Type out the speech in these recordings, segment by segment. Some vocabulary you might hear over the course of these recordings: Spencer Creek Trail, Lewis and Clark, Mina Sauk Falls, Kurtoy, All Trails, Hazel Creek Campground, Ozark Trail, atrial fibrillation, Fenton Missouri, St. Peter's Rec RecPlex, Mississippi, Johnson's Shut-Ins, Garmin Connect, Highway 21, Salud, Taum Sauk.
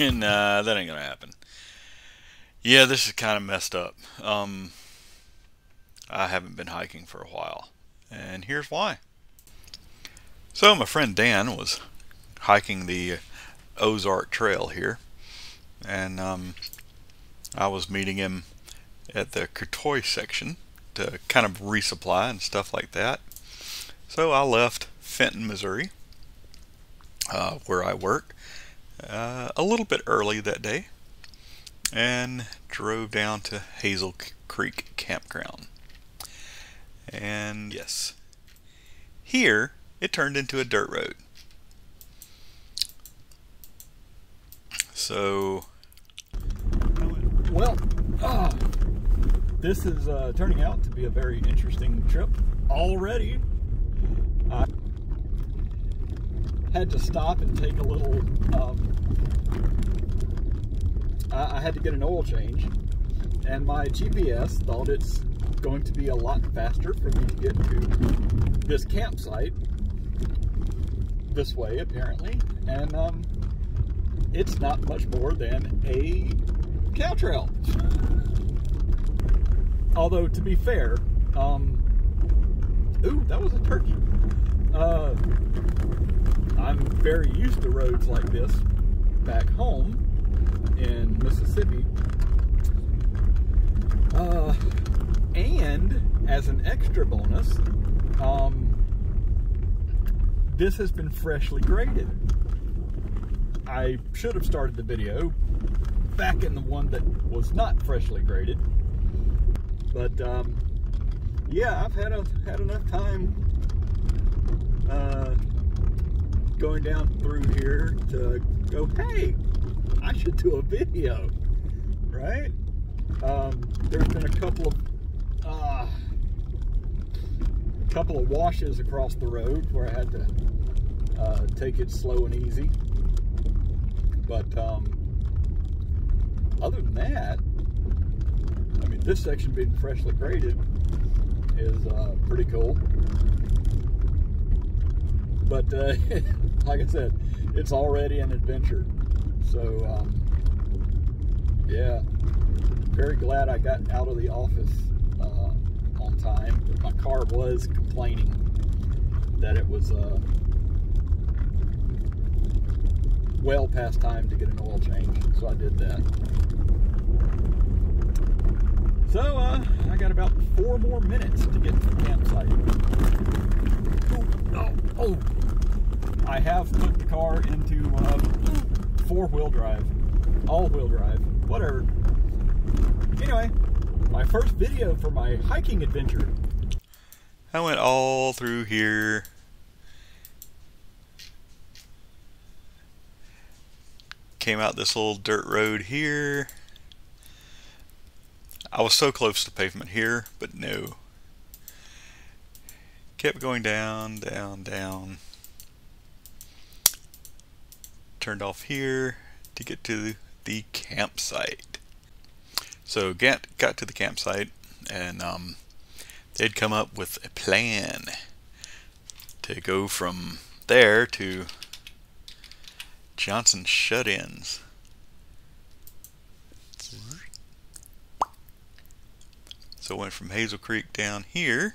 Nah, that ain't gonna happen. Yeah, this is kind of messed up. I haven't been hiking for a while, and here's why. So my friend Dan was hiking the Ozark Trail here, and I was meeting him at the Kurtoy section to kind of resupply and stuff like that. So I left Fenton, Missouri, where I work, a little bit early that day, and drove down to Hazel Creek Campground. And yes, here it turned into a dirt road. So, well, this is turning out to be a very interesting trip already. I had to stop and take a little, I had to get an oil change, and my GPS thought it's going to be a lot faster for me to get to this campsite this way, apparently, and it's not much more than a cow trail. Although, to be fair, ooh, that was a turkey. I'm very used to roads like this back home in Mississippi. And as an extra bonus, this has been freshly graded. I should have started the video back in the one that was not freshly graded, but yeah, I've had enough time going down through here to go, hey, I should do a video, right? There's been a couple of washes across the road where I had to take it slow and easy. But other than that, I mean, this section being freshly graded is pretty cool. But like I said, it's already an adventure. So yeah, very glad I got out of the office on time. But my car was complaining that it was well past time to get an oil change, so I did that. So I got about 4 more minutes to get to the campsite. Oh, I have put the car into all-wheel drive, whatever. Anyway, my first video for my hiking adventure. I went all through here. Came out this little dirt road here. I was so close to pavement here, but no. Kept going down, down, down. Turned off here to get to the campsite. So got to the campsite, and they'd come up with a plan to go from there to Johnson's Shut-Ins. So went from Hazel Creek down here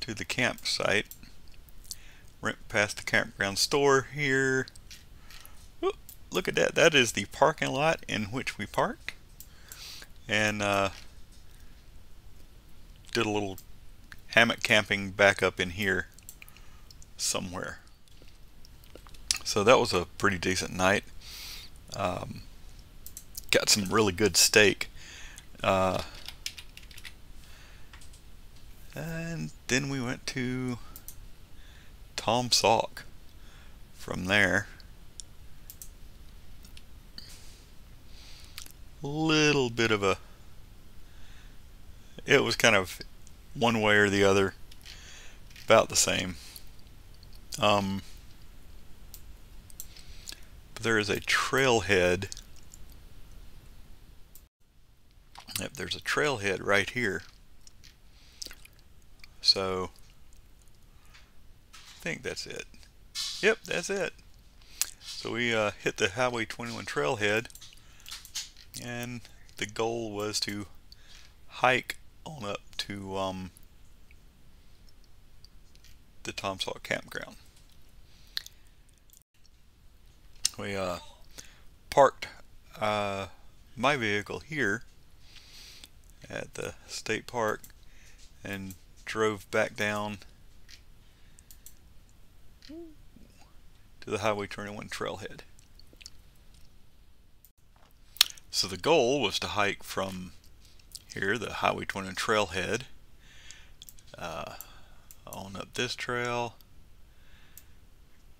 to the campsite. Went past the campground store here. Whoop, look at that. That is the parking lot in which we parked. And did a little hammock camping back up in here somewhere. So that was a pretty decent night. Got some really good steak, and then we went to Taum Sauk from there. Little bit of a, it was kind of one way or the other, about the same. There is a trailhead. Yep, there's a trailhead right here. So I think that's it. Yep, that's it. So we hit the Highway 21 trailhead, and the goal was to hike on up to the Taum Sauk campground. We parked my vehicle here at the state park and drove back down to the Highway 21 trailhead. So the goal was to hike from here, the Highway 21 trailhead, on up this trail,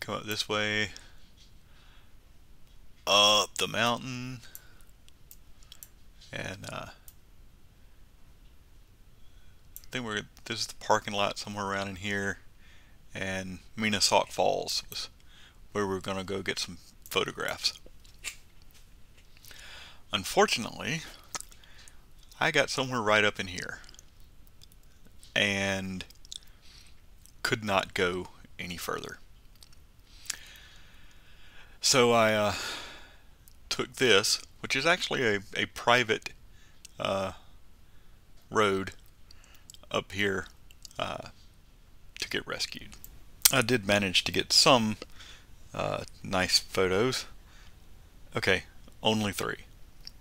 come up this way, up the mountain, and this is the parking lot somewhere around in here, and Mina Sauk Falls was where we were going to go get some photographs. Unfortunately, I got somewhere right up in here and could not go any further. So I took this, which is actually a private road up here, to get rescued. I did manage to get some nice photos. Okay, only 3,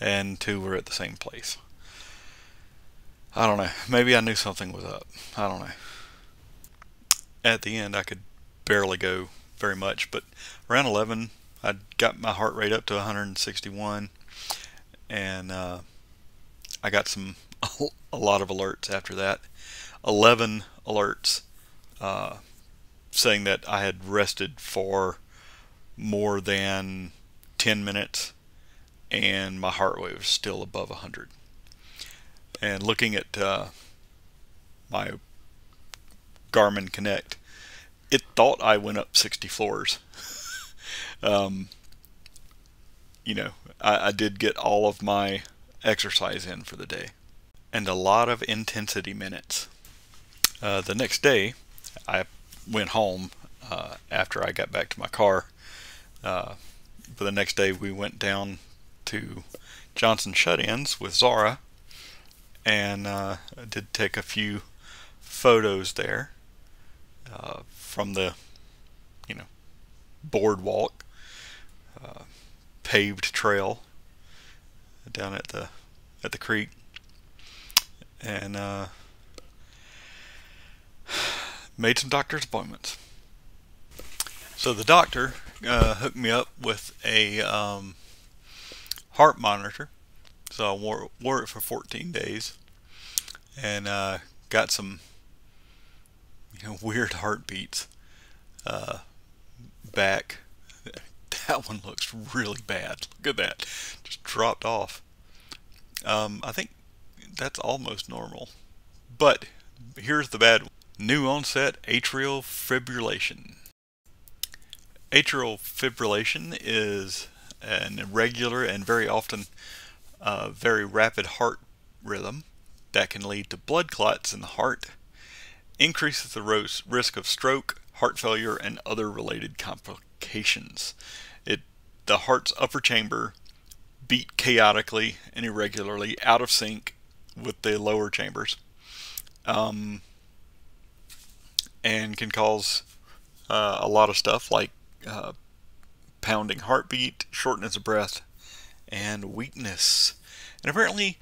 and 2 were at the same place. I don't know, maybe I knew something was up, I don't know. At the end I could barely go very much, but around 11 I got my heart rate up to 161, and I got a lot of alerts after that. 11 alerts saying that I had rested for more than 10 minutes and my heart rate was still above 100. And looking at my Garmin Connect, it thought I went up 60 floors. You know, I did get all of my exercise in for the day, and a lot of intensity minutes. The next day, I went home after I got back to my car. But the next day, we went down to Johnson's Shut-Ins with Zara, and I did take a few photos there from the, you know, boardwalk, paved trail down at the creek, and made some doctor's appointments. So the doctor hooked me up with a heart monitor, so I wore it for 14 days, and got some, you know, weird heartbeats back. That one looks really bad. Look at that, just dropped off. I think that's almost normal, but here's the bad one. New onset atrial fibrillation. Atrial fibrillation is an irregular and very often very rapid heart rhythm that can lead to blood clots in the heart, increases the risk of stroke, heart failure, and other related complications. The heart's upper chamber beat chaotically and irregularly, out of sync with the lower chambers, and can cause a lot of stuff like pounding heartbeat, shortness of breath, and weakness. And apparently,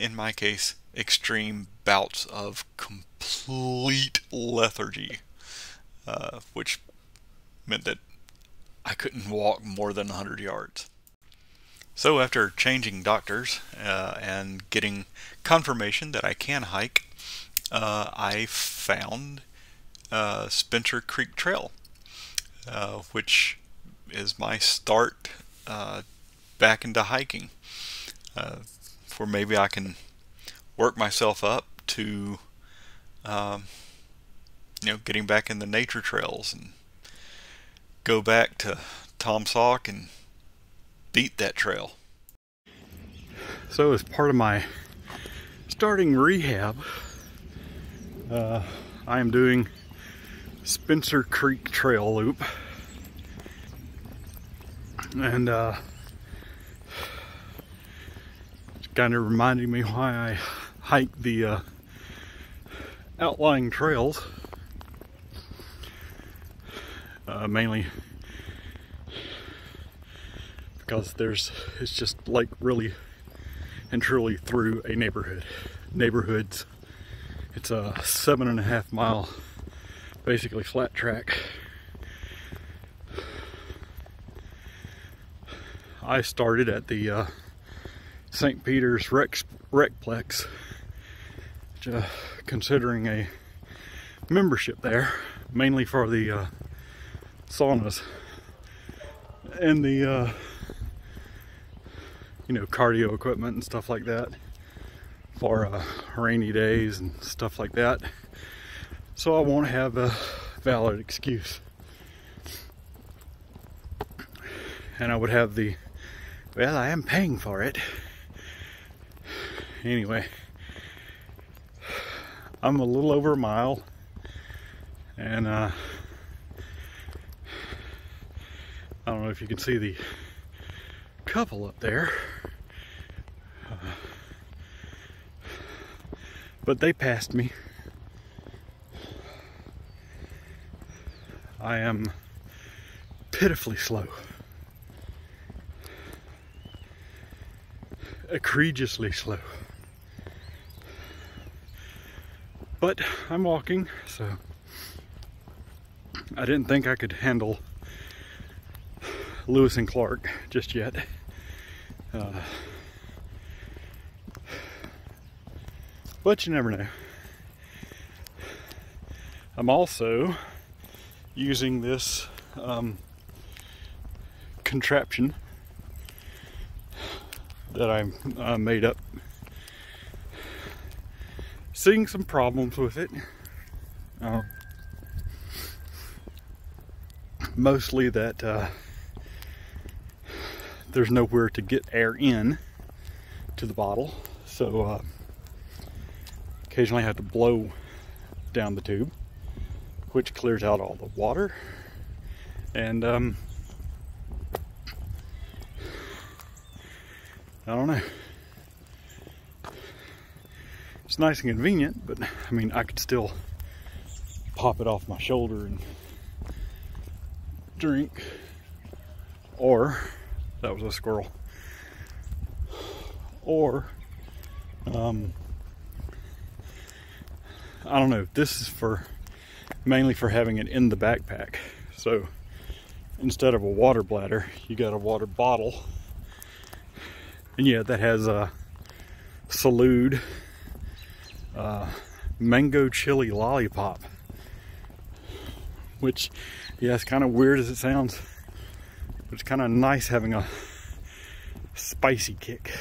in my case, extreme bouts of complete lethargy, which meant that I couldn't walk more than 100 yards. So after changing doctors and getting confirmation that I can hike, I found Spencer Creek Trail, which is my start back into hiking, where maybe I can work myself up to you know, getting back in the nature trails and go back to Taum Sauk and beat that trail. So as part of my starting rehab, I am doing Spencer Creek Trail Loop, And it's kind of reminding me why I hike the outlying trails, mainly because it's just like really and truly through a neighborhoods. It's a 7.5 mile basically flat track. I started at the St. Peter's Rec RecPlex, which, considering a membership there, mainly for the saunas and the you know, cardio equipment and stuff like that for rainy days and stuff like that, so I won't have a valid excuse. And I would have the, well, I am paying for it. Anyway, I'm a little over a mile, and I don't know if you can see the couple up there, but they passed me. I am pitifully slow, egregiously slow, but I'm walking, so I didn't think I could handle Lewis and Clark just yet. But you never know. I'm also using this contraption that I made up. Seeing some problems with it. Mostly that there's nowhere to get air in to the bottle, so occasionally I have to blow down the tube, which clears out all the water. And I don't know, it's nice and convenient, but I mean, I could still pop it off my shoulder and drink. Or that was a squirrel. Or, I don't know, this is for mainly for having it in the backpack. So instead of a water bladder, you got a water bottle. And yeah, that has a Salud mango chili lollipop, which, yeah, it's kind of weird as it sounds. It's kind of nice having a spicy kick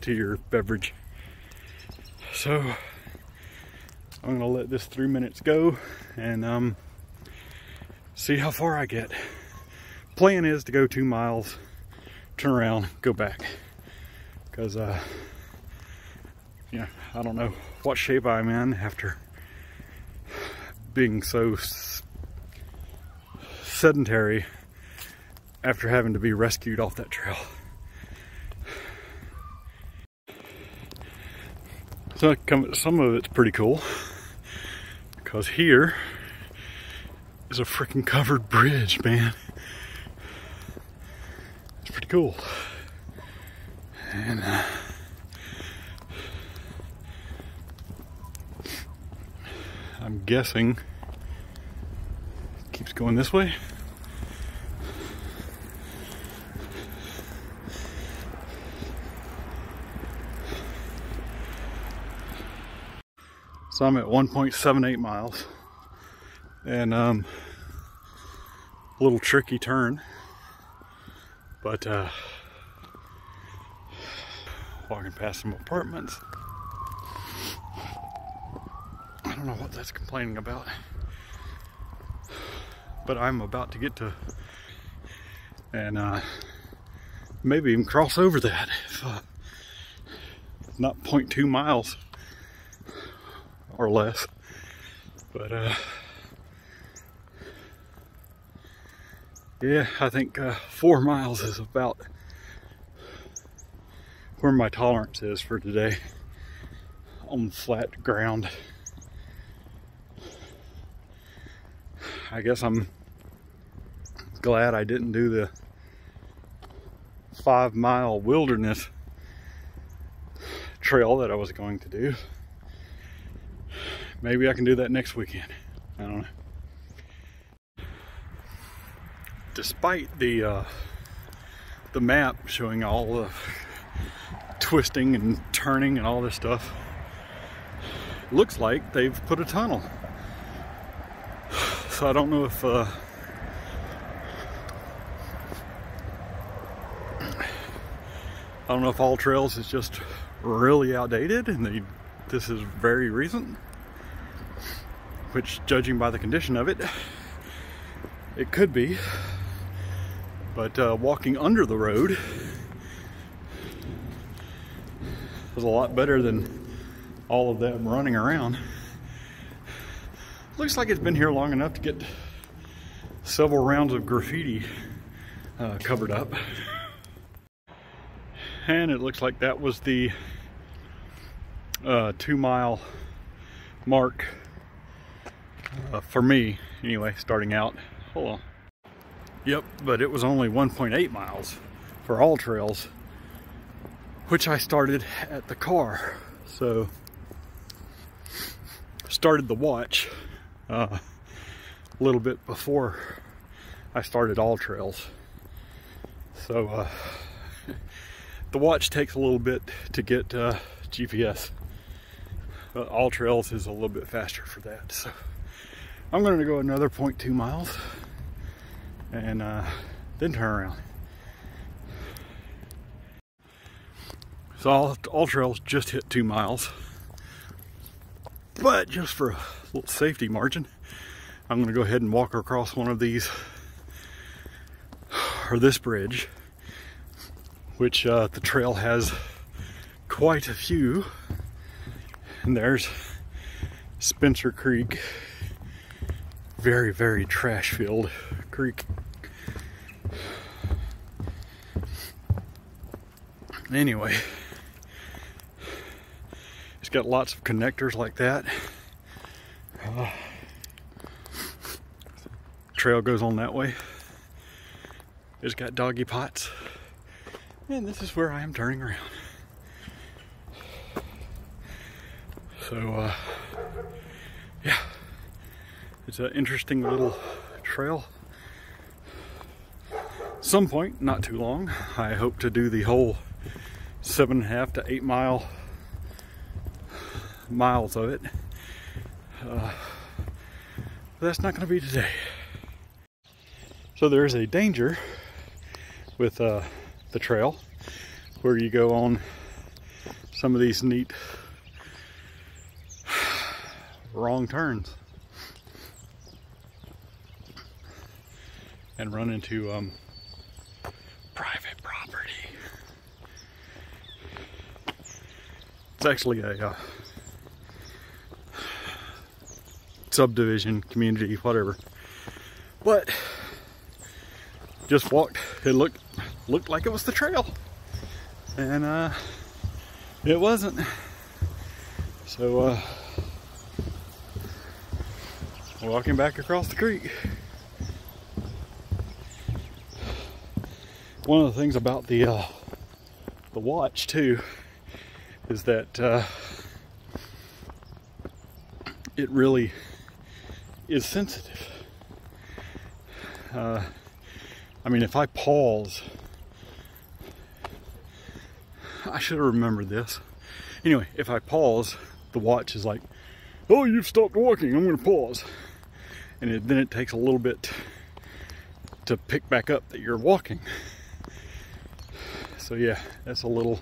to your beverage. So I'm gonna let this 3 minutes go and see how far I get. Plan is to go 2 miles, turn around, go back, because yeah, I don't know what shape I'm in after being so sedentary after having to be rescued off that trail. So some of it's pretty cool, because here is a freaking covered bridge, man. It's pretty cool. And I'm guessing it keeps going this way. So I'm at 1.78 miles, and a little tricky turn, but walking past some apartments. I don't know what that's complaining about, but I'm about to get to, and maybe even cross over that, if not 0.2 miles. Or less, but Yeah, I think 4 miles is about where my tolerance is for today on flat ground. I guess I'm glad I didn't do the 5 mile wilderness trail that I was going to do. Maybe I can do that next weekend. I don't know. Despite the map showing all the twisting and turning and all this stuff, looks like they've put a tunnel. So I don't know if All Trails is just really outdated and this is very recent, which, judging by the condition of it, it could be. But walking under the road was a lot better than all of them running around. Looks like it's been here long enough to get several rounds of graffiti covered up. And it looks like that was the 2 mile mark for me anyway, starting out. Hold on. Yep, but it was only 1.8 miles for All Trails, which I started at the car. So started the watch a little bit before I started All Trails. So the watch takes a little bit to get GPS. All Trails is a little bit faster for that. So I'm going to go another 0.2 miles and then turn around. So All Trails just hit 2 miles. But just for a little safety margin, I'm going to go ahead and walk across one of these, or this bridge, which the trail has quite a few. And there's Spencer Creek. Very, very trash-filled creek. Anyway, it's got lots of connectors like that. Trail goes on that way. It's got doggy pots. And this is where I am turning around. So, yeah. It's an interesting little trail. Some point, not too long, I hope to do the whole 7.5 to 8 miles of it. But that's not going to be today. So there is a danger with the trail where you go on some of these neat wrong turns and run into private property. It's actually a subdivision, community, whatever. But just walked. It looked like it was the trail, and it wasn't. So walking back across the creek. One of the things about the watch too is that it really is sensitive. I mean, if I pause, I should have remembered this. Anyway, if I pause, the watch is like, "Oh, you've stopped walking. I'm going to pause," and then it takes a little bit to pick back up that you're walking. So yeah, that's a little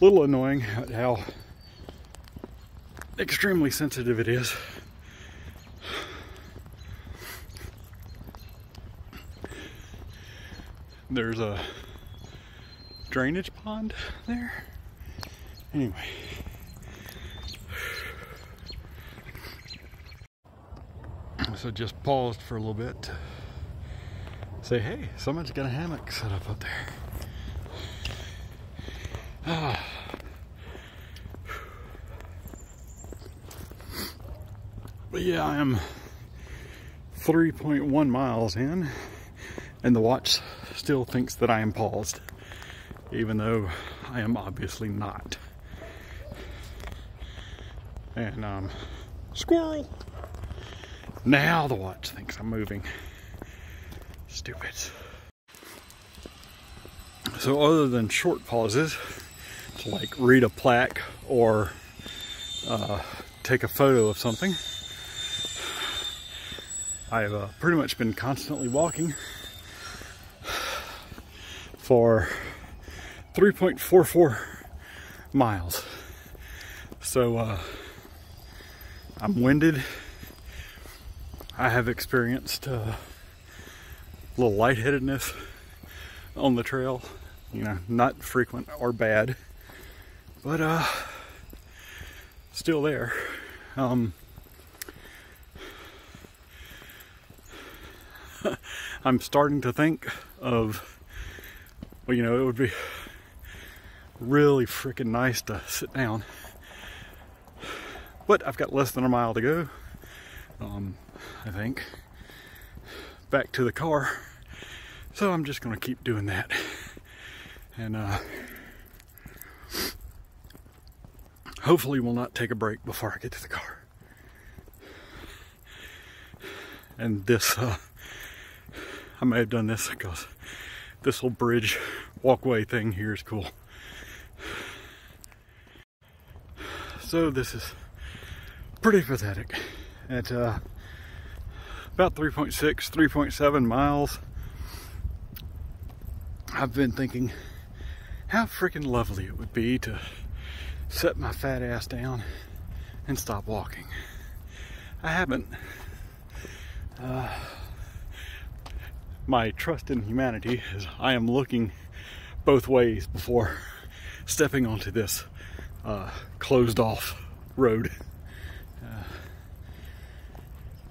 annoying at how extremely sensitive it is. There's a drainage pond there. Anyway. So just paused for a little bit to say, hey, someone's got a hammock set up out there. Ah. But yeah, I am 3.1 miles in, and the watch still thinks that I am paused, even though I am obviously not. And, squirrel! Now the watch thinks I'm moving. Stupid. So other than short pauses, to like read a plaque or take a photo of something, I've pretty much been constantly walking for 3.44 miles. So I'm winded. I have experienced a little lightheadedness on the trail, you know, not frequent or bad, but still there. I'm starting to think of, well, you know, it would be really freaking nice to sit down, but I've got less than a mile to go, I think, back to the car. So I'm just gonna keep doing that, and hopefully we'll not take a break before I get to the car. And this I may have done this because this little bridge walkway thing here is cool. So this is pretty pathetic at about 3.7 miles. I've been thinking how freaking lovely it would be to set my fat ass down and stop walking. I haven't. My trust in humanity is I am looking both ways before stepping onto this closed off road.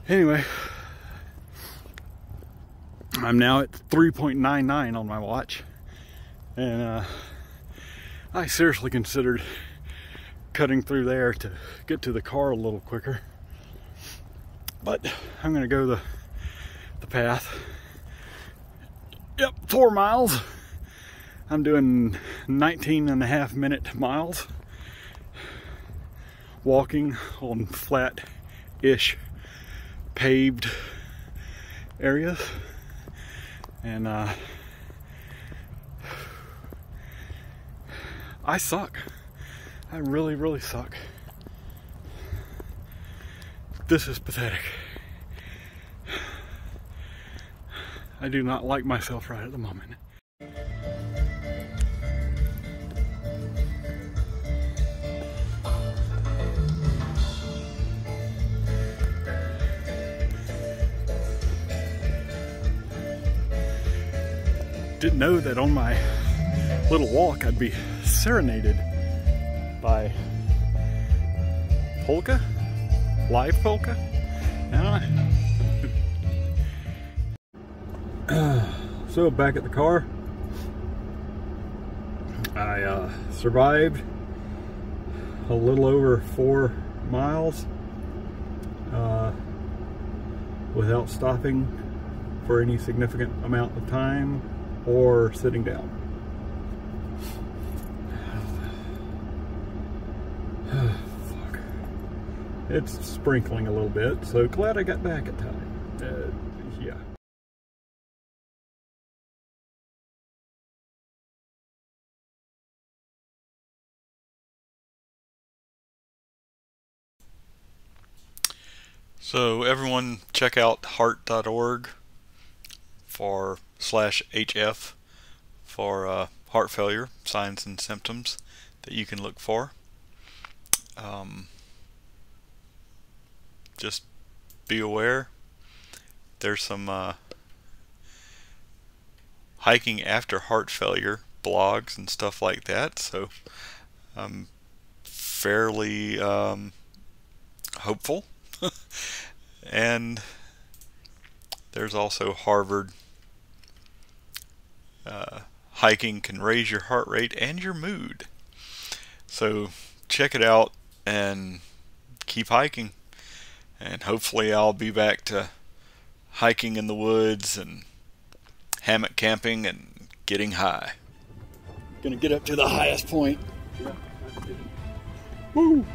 Anyway, I'm now at 3.99 on my watch, and I seriously considered cutting through there to get to the car a little quicker, but I'm gonna go the path. Yep, 4 miles. I'm doing 19.5 minute miles walking on flat-ish paved areas. And I suck. I really, really suck. This is pathetic. I do not like myself right at the moment. Didn't know that on my little walk I'd be serenaded by polka? Live polka? I don't know. So back at the car, I survived a little over 4 miles without stopping for any significant amount of time or sitting down. Fuck. It's sprinkling a little bit, so glad I got back in time. Yeah. So everyone check out heart.org for /HF for heart failure signs and symptoms that you can look for. Just be aware there's some hiking after heart failure blogs and stuff like that, so I'm fairly hopeful. And there's also Harvard Hiking can raise your heart rate and your mood. So check it out and keep hiking. And hopefully I'll be back to hiking in the woods and hammock camping and getting high. Gonna get up to the highest point. Yeah, that's good. Woo!